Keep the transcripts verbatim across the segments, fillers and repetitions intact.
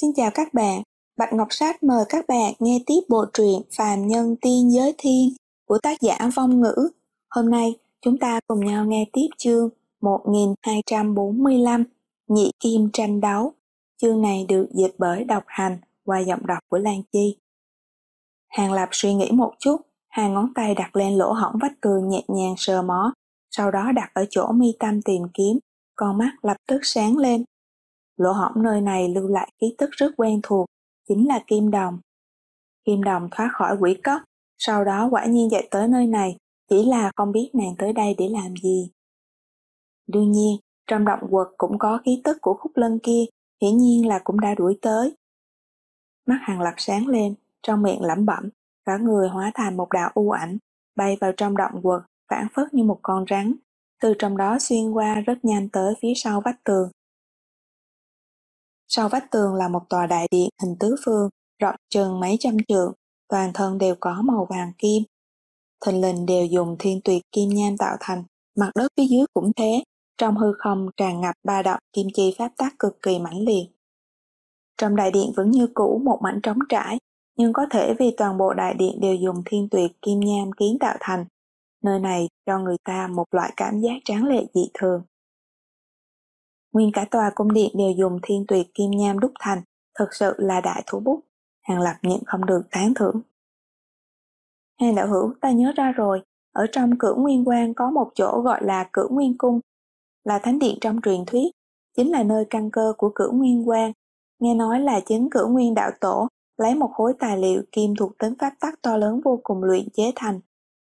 Xin chào các bạn, Bạch Ngọc Sách mời các bạn nghe tiếp bộ truyện Phàm Nhân Tiên Giới Thiên của tác giả Vong Ngữ. Hôm nay chúng ta cùng nhau nghe tiếp chương một nghìn hai trăm bốn mươi lăm Nhị Kim Tranh Đấu. Chương này được dịch bởi Độc Hành qua giọng đọc của Lan Chi. Hàn Lập suy nghĩ một chút, hai ngón tay đặt lên lỗ hổng vách tường nhẹ nhàng sờ mó, sau đó đặt ở chỗ mi tâm tìm kiếm, con mắt lập tức sáng lên. Lỗ hổng nơi này lưu lại ký tức rất quen thuộc, chính là Kim Đồng. Kim Đồng thoát khỏi quỷ cốc, sau đó quả nhiên chạy tới nơi này, chỉ là không biết nàng tới đây để làm gì. Đương nhiên, trong động quật cũng có ký tức của Khúc Lân kia, hiển nhiên là cũng đã đuổi tới. Mắt Hàn Lập sáng lên, trong miệng lẩm bẩm, cả người hóa thành một đạo u ảnh, bay vào trong động quật, phảng phất như một con rắn, từ trong đó xuyên qua rất nhanh tới phía sau vách tường. Sau vách tường là một tòa đại điện hình tứ phương, rộng chừng mấy trăm trượng, toàn thân đều có màu vàng kim. Thình lình đều dùng thiên tuyệt kim nham tạo thành, mặt đất phía dưới cũng thế, trong hư không tràn ngập ba động kim chi pháp tắc cực kỳ mãnh liệt. Trong đại điện vẫn như cũ một mảnh trống trải, nhưng có thể vì toàn bộ đại điện đều dùng thiên tuyệt kim nham kiến tạo thành, nơi này cho người ta một loại cảm giác tráng lệ dị thường. Nguyên cả tòa cung điện đều dùng thiên tuyệt kim nham đúc thành, thật sự là đại thủ bút. Hàn Lập nhịn không được tán thưởng. Hàn đạo hữu, ta nhớ ra rồi, ở trong Cửu Nguyên Quang có một chỗ gọi là Cửu Nguyên Cung, là thánh điện trong truyền thuyết, chính là nơi căn cơ của Cửu Nguyên Quang. Nghe nói là chính Cửu Nguyên đạo tổ lấy một khối tài liệu kim thuộc tính pháp tắc to lớn vô cùng luyện chế thành,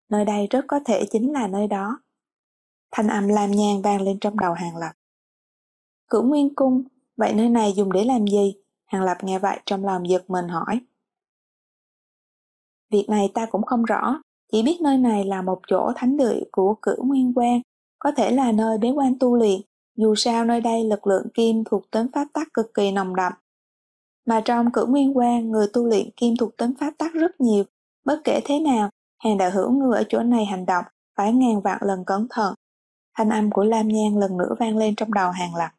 nơi đây rất có thể chính là nơi đó. Thanh âm lam nhang vang lên trong đầu Hàn Lập. Cửu Nguyên Cung, vậy nơi này dùng để làm gì? Hàn Lập nghe vậy trong lòng giật mình hỏi. Việc này ta cũng không rõ, chỉ biết nơi này là một chỗ thánh địa của Cửu Nguyên Quang, có thể là nơi bế quan tu luyện, dù sao nơi đây lực lượng kim thuộc tính pháp tắc cực kỳ nồng đậm. Mà trong Cửu Nguyên Quang, người tu luyện kim thuộc tính pháp tắc rất nhiều, bất kể thế nào, Hàn đạo hữu người ở chỗ này hành động, phải ngàn vạn lần cẩn thận. Thanh âm của Lam Nhang lần nữa vang lên trong đầu Hàn Lập.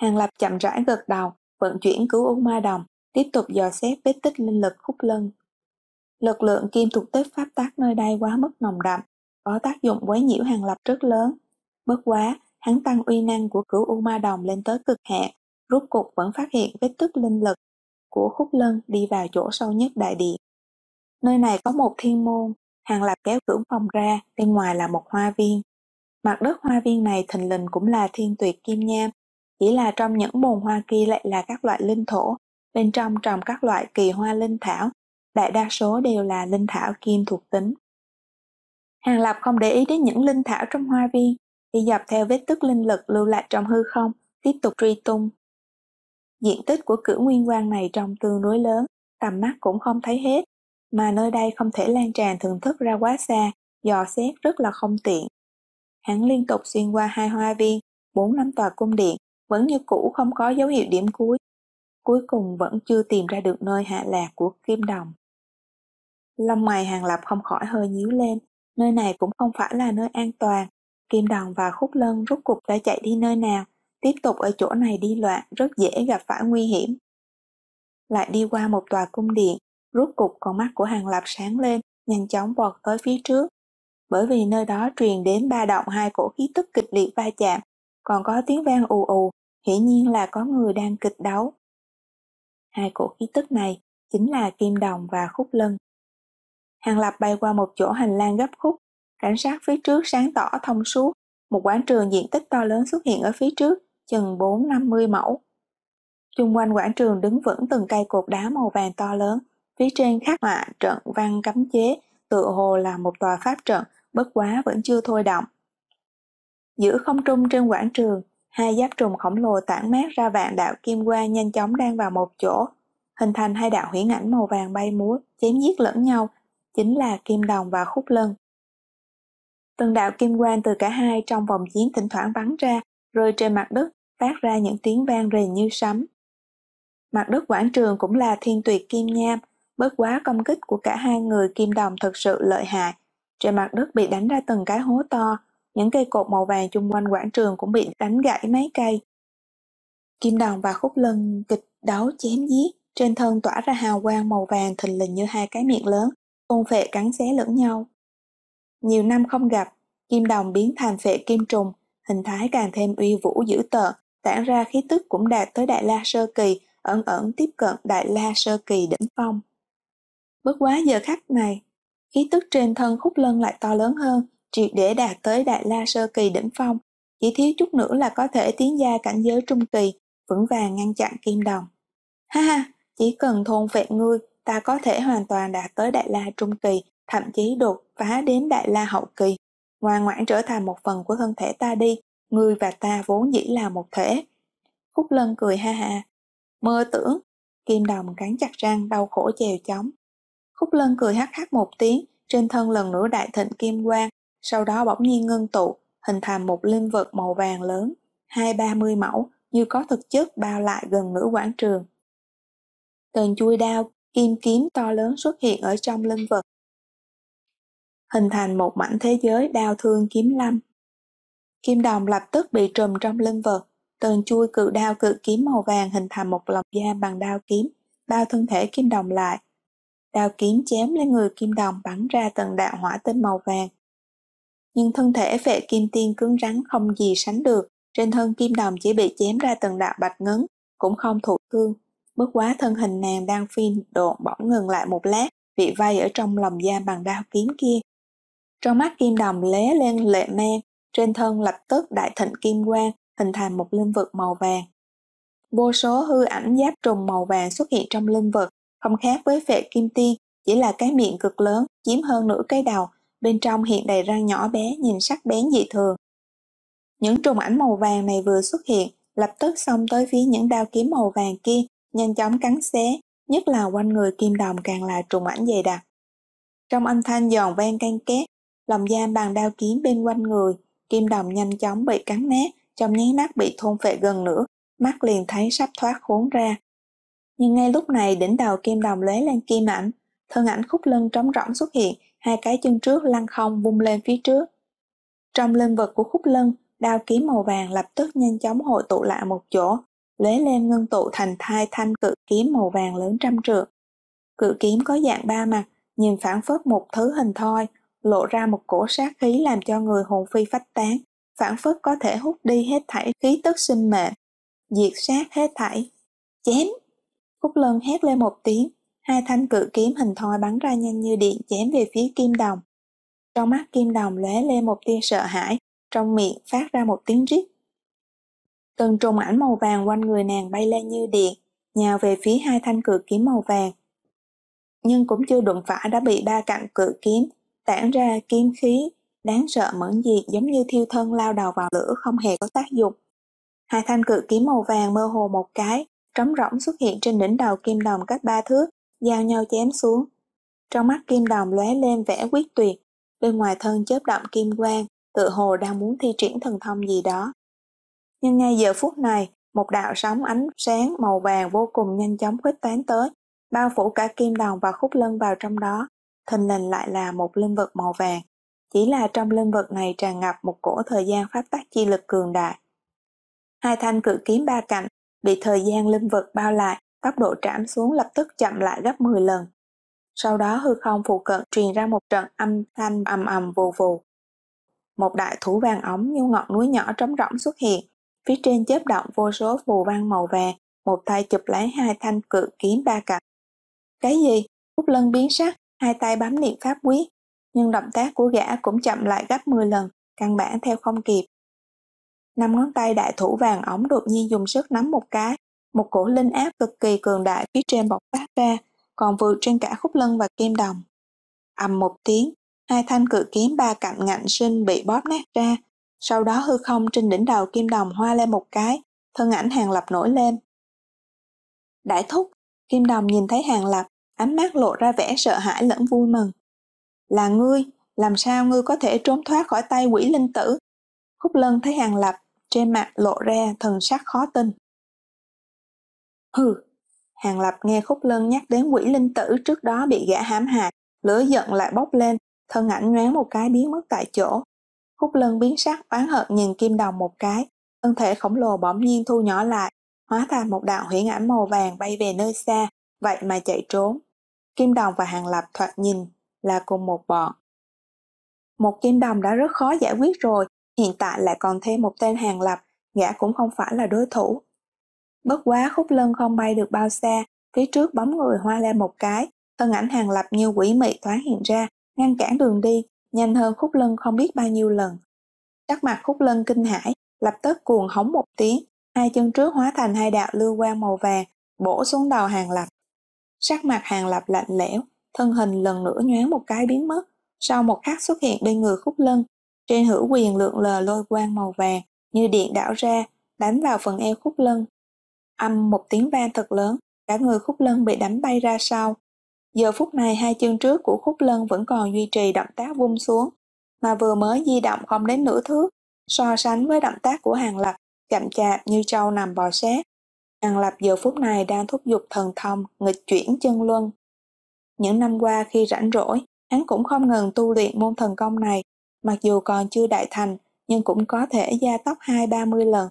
Hàn Lập chậm rãi gật đầu, vận chuyển Cửu U Ma Đồng, tiếp tục dò xét vết tích linh lực Khúc Lân. Lực lượng kim thuộc tính pháp tắc nơi đây quá mức nồng đậm, có tác dụng quấy nhiễu Hàn Lập rất lớn. Bất quá, hắn tăng uy năng của Cửu U Ma Đồng lên tới cực hạn, rốt cục vẫn phát hiện vết tích linh lực của Khúc Lân đi vào chỗ sâu nhất đại điện. Nơi này có một thiên môn, Hàn Lập kéo cửa phòng ra, bên ngoài là một hoa viên. Mặt đất hoa viên này thình lình cũng là thiên tuyệt kim nham, chỉ là trong những bồn hoa kia lại là các loại linh thổ, bên trong trồng các loại kỳ hoa linh thảo, đại đa số đều là linh thảo kim thuộc tính. Hàn Lập không để ý đến những linh thảo trong hoa viên, đi dọc theo vết tích linh lực lưu lại trong hư không, tiếp tục truy tung. Diện tích của Cửu Nguyên Quang này trông tương đối lớn, tầm mắt cũng không thấy hết, mà nơi đây không thể lan tràn thưởng thức ra quá xa, dò xét rất là không tiện. Hắn liên tục xuyên qua hai hoa viên, bốn năm tòa cung điện, vẫn như cũ không có dấu hiệu điểm cuối, cuối cùng vẫn chưa tìm ra được nơi hạ lạc của Kim Đồng. Lông mày Hàn Lập không khỏi hơi nhíu lên, nơi này cũng không phải là nơi an toàn. Kim Đồng và Khúc Lân rốt cục đã chạy đi nơi nào, tiếp tục ở chỗ này đi loạn rất dễ gặp phải nguy hiểm. Lại đi qua một tòa cung điện, rốt cục con mắt của Hàn Lập sáng lên, nhanh chóng vọt tới phía trước, bởi vì nơi đó truyền đến ba động hai cổ khí tức kịch liệt va chạm, còn có tiếng vang ù ù, hiển nhiên là có người đang kịch đấu. Hai cổ khí tức này chính là Kim Đồng và Khúc Lân. Hàn Lập bay qua một chỗ hành lang gấp khúc, cảnh sát phía trước sáng tỏ thông suốt, một quảng trường diện tích to lớn xuất hiện ở phía trước, chừng bốn năm mươi mẫu. Chung quanh quảng trường đứng vững từng cây cột đá màu vàng to lớn, phía trên khắc họa trận văn cấm chế, tựa hồ là một tòa pháp trận, bất quá vẫn chưa thôi động. Giữa không trung trên quảng trường, hai giáp trùng khổng lồ tản mát ra vạn đạo kim quang nhanh chóng đang vào một chỗ, hình thành hai đạo huyễn ảnh màu vàng bay múa, chém giết lẫn nhau, chính là Kim Đồng và Khúc Lân. Từng đạo kim quang từ cả hai trong vòng chiến thỉnh thoảng bắn ra, rơi trên mặt đất, phát ra những tiếng vang rền như sấm. Mặt đất quảng trường cũng là thiên tuyệt kim nham, bất quá công kích của cả hai người Kim Đồng thật sự lợi hại, trên mặt đất bị đánh ra từng cái hố to. Những cây cột màu vàng chung quanh quảng trường cũng bị đánh gãy mấy cây. Kim Đồng và Khúc Lân kịch đấu chém giết, trên thân tỏa ra hào quang màu vàng thình lình như hai cái miệng lớn, ôn phệ cắn xé lẫn nhau. Nhiều năm không gặp, Kim Đồng biến thành phệ kim trùng, hình thái càng thêm uy vũ dữ tợn, tản ra khí tức cũng đạt tới Đại La sơ kỳ, ẩn ẩn tiếp cận Đại La sơ kỳ đỉnh phong. Bất quá giờ khắc này, khí tức trên thân Khúc Lân lại to lớn hơn, triệt để đạt tới Đại La sơ kỳ đỉnh phong, chỉ thiếu chút nữa là có thể tiến gia cảnh giới trung kỳ, vững vàng ngăn chặn Kim Đồng. Ha ha, chỉ cần thôn phệ ngươi, ta có thể hoàn toàn đạt tới Đại La trung kỳ, thậm chí đột phá đến Đại La hậu kỳ. Ngoan ngoãn trở thành một phần của thân thể ta đi, ngươi và ta vốn dĩ là một thể. Khúc Lân cười ha ha. Mơ tưởng. Kim Đồng cắn chặt răng, đau khổ chèo chống. Khúc Lân cười hắc hắc một tiếng, trên thân lần nữa đại thịnh kim quang, sau đó bỗng nhiên ngưng tụ, hình thành một linh vật màu vàng lớn, hai ba mươi mẫu, như có thực chất bao lại gần nửa quảng trường. Từng chui đao, kim kiếm to lớn xuất hiện ở trong linh vật, hình thành một mảnh thế giới đao thương kiếm lâm. Kim Đồng lập tức bị trùm trong linh vật, từng chui cự đao cự kiếm màu vàng hình thành một lồng giam bằng đao kiếm, bao thân thể Kim Đồng lại. Đao kiếm chém lên người Kim Đồng bắn ra từng đạo hỏa tinh màu vàng. Nhưng thân thể Phệ Kim Tiên cứng rắn không gì sánh được, trên thân Kim Đồng chỉ bị chém ra từng đạo bạch ngấn, cũng không thụ thương. Bất quá thân hình nàng đang phi độn bỗng ngừng lại một lát, bị vây ở trong lồng giam bằng đao kiếm kia. Trong mắt Kim Đồng lóe lên lệ men, trên thân lập tức đại thịnh kim quang, hình thành một linh vực màu vàng. Vô số hư ảnh giáp trùng màu vàng xuất hiện trong linh vực, không khác với Phệ Kim Tiên, chỉ là cái miệng cực lớn, chiếm hơn nửa cái đầu, bên trong hiện đầy răng nhỏ bé nhìn sắc bén dị thường. Những trùng ảnh màu vàng này vừa xuất hiện, lập tức xông tới phía những đao kiếm màu vàng kia, nhanh chóng cắn xé, nhất là quanh người Kim Đồng càng là trùng ảnh dày đặc. Trong âm thanh giòn vang canh két, lòng giam bằng đao kiếm bên quanh người Kim Đồng nhanh chóng bị cắn nát, trong nháy mắt bị thôn phệ gần nữa, mắt liền thấy sắp thoát khốn ra. Nhưng ngay lúc này đỉnh đầu Kim Đồng lóe lên kim ảnh, thân ảnh Khúc Lân trống rỗng xuất hiện, hai cái chân trước lăn không vung lên phía trước. Trong linh vật của Khúc Lân, đao kiếm màu vàng lập tức nhanh chóng hội tụ lại một chỗ, lóe lên ngưng tụ thành hai thanh cự kiếm màu vàng lớn trăm trượng. Cự kiếm có dạng ba mặt, nhìn phảng phất một thứ hình thoi, lộ ra một cổ sát khí làm cho người hồn phi phách tán, phảng phất có thể hút đi hết thảy khí tức sinh mệnh, diệt sát hết thảy. Chém! Khúc Lân hét lên một tiếng, hai thanh cự kiếm hình thoi bắn ra nhanh như điện chém về phía Kim Đồng. Trong mắt Kim Đồng lóe lên một tia sợ hãi, trong miệng phát ra một tiếng rít. Từng trùng ảnh màu vàng quanh người nàng bay lên như điện, nhào về phía hai thanh cự kiếm màu vàng. Nhưng cũng chưa đụng phải đã bị ba cạnh cự kiếm tản ra kiếm khí đáng sợ mẫn diệt, giống như thiêu thân lao đầu vào lửa, không hề có tác dụng. Hai thanh cự kiếm màu vàng mơ hồ một cái, trống rỗng xuất hiện trên đỉnh đầu Kim Đồng cách ba thước, giao nhau chém xuống. Trong mắt Kim Đồng lóe lên vẻ quyết tuyệt, bên ngoài thân chớp động kim quang, tựa hồ đang muốn thi triển thần thông gì đó. Nhưng ngay giờ phút này, một đạo sóng ánh sáng màu vàng vô cùng nhanh chóng khuếch tán tới, bao phủ cả Kim Đồng và Khúc Lân vào trong đó. Thình lình lại là một linh vật màu vàng, chỉ là trong linh vật này tràn ngập một cổ thời gian pháp tắc chi lực cường đại. Hai thanh cự kiếm ba cạnh bị thời gian linh vật bao lại, tốc độ trảm xuống lập tức chậm lại gấp mười lần. Sau đó hư không phụ cận truyền ra một trận âm thanh ầm ầm vù vù. Một đại thủ vàng ống như ngọn núi nhỏ trống rỗng xuất hiện, phía trên chớp động vô số phù văn màu vàng, một tay chụp lấy hai thanh cự kiếm ba cạnh. Cái gì? Khúc Lân biến sắc, hai tay bấm niệm pháp quyết, nhưng động tác của gã cũng chậm lại gấp mười lần, căn bản theo không kịp. Năm ngón tay đại thủ vàng ống đột nhiên dùng sức nắm một cái, một cổ linh áp cực kỳ cường đại phía trên bộc phát ra, còn vượt trên cả Khúc Lân và Kim Đồng. Ầm một tiếng, hai thanh cự kiếm ba cạnh ngạnh sinh bị bóp nát ra, sau đó hư không trên đỉnh đầu Kim Đồng hoa lên một cái, thân ảnh Hàn Lập nổi lên. Đại thúc! Kim Đồng nhìn thấy Hàn Lập, ánh mắt lộ ra vẻ sợ hãi lẫn vui mừng. Là ngươi, làm sao ngươi có thể trốn thoát khỏi tay Quỷ Linh Tử? Khúc Lân thấy Hàn Lập, trên mặt lộ ra thần sắc khó tin. Hừ, Hàn Lập nghe Khúc Lân nhắc đến Quỷ Linh Tử trước đó bị gã hãm hại, lửa giận lại bốc lên, thân ảnh nhoáng một cái biến mất tại chỗ. Khúc Lân biến sắc oán hận nhìn Kim Đồng một cái, thân thể khổng lồ bỗng nhiên thu nhỏ lại, hóa thành một đạo huyễn ảnh màu vàng bay về nơi xa, vậy mà chạy trốn. Kim Đồng và Hàn Lập thoạt nhìn là cùng một bọn. Một Kim Đồng đã rất khó giải quyết rồi, hiện tại lại còn thêm một tên Hàn Lập, gã cũng không phải là đối thủ. Bất quá Khúc Lân không bay được bao xa, phía trước bóng người hoa lên một cái, thân ảnh Hàn Lập như quỷ mị thoáng hiện ra, ngăn cản đường đi, nhanh hơn Khúc Lân không biết bao nhiêu lần. Sắc mặt Khúc Lân kinh hãi, lập tức cuồng hống một tiếng, hai chân trước hóa thành hai đạo lưu quang màu vàng, bổ xuống đầu Hàn Lập. Sắc mặt Hàn Lập lạnh lẽo, thân hình lần nữa nhoáng một cái biến mất, sau một khắc xuất hiện bên người Khúc Lân, trên hữu quyền lượn lờ lôi quang màu vàng, như điện đảo ra, đánh vào phần eo Khúc Lân. Âm một tiếng vang thật lớn, cả người Khúc Lân bị đánh bay ra sau. Giờ phút này hai chân trước của Khúc Lân vẫn còn duy trì động tác vung xuống, mà vừa mới di động không đến nửa thước, so sánh với động tác của Hàn Lập, chậm chạp như trâu nằm bò sát. Hàn Lập giờ phút này đang thúc giục thần thông nghịch chuyển chân luân. Những năm qua khi rảnh rỗi, hắn cũng không ngừng tu luyện môn thần công này, mặc dù còn chưa đại thành, nhưng cũng có thể gia tốc hai ba mươi lần,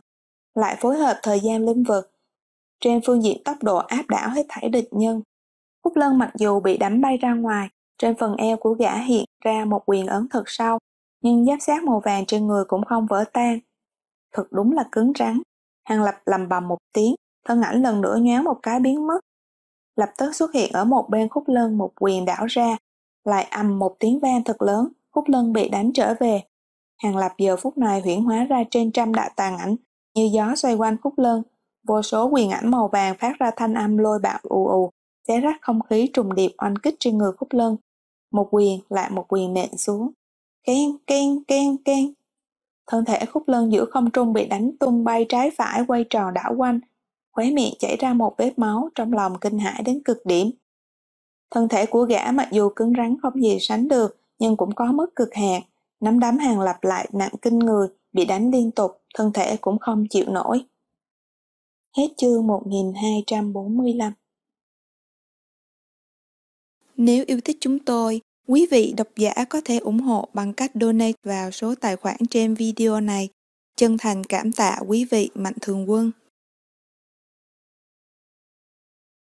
lại phối hợp thời gian lĩnh vực, trên phương diện tốc độ áp đảo hết thảy địch nhân. Khúc Lân mặc dù bị đánh bay ra ngoài, trên phần eo của gã hiện ra một quyền ấn thật sâu, nhưng giáp sát màu vàng trên người cũng không vỡ tan. Thật đúng là cứng rắn, Hàn Lập lầm bầm một tiếng, thân ảnh lần nữa nhoáng một cái biến mất. Lập tức xuất hiện ở một bên Khúc Lân một quyền đảo ra, lại ầm một tiếng vang thật lớn, Khúc Lân bị đánh trở về. Hàn Lập giờ phút này huyễn hóa ra trên trăm đạo tàn ảnh, như gió xoay quanh Khúc Lân, vô số quyền ảnh màu vàng phát ra thanh âm lôi bạo ù ù, xé rách không khí trùng điệp oanh kích trên người Khúc Lân. Một quyền lại một quyền nện xuống, keng keng keng keng. Thân thể Khúc Lân giữa không trung bị đánh tung bay trái phải, quay tròn đảo quanh, khóe miệng chảy ra một vết máu, trong lòng kinh hãi đến cực điểm. Thân thể của gã mặc dù cứng rắn không gì sánh được, nhưng cũng có mức cực hạn. Nắm đấm Hàn Lập lại nặng kinh người, bị đánh liên tục, thân thể cũng không chịu nổi. Hết chương một nghìn hai trăm bốn mươi lăm. Nếu yêu thích chúng tôi, quý vị độc giả có thể ủng hộ bằng cách donate vào số tài khoản trên video này. Chân thành cảm tạ quý vị mạnh thường quân.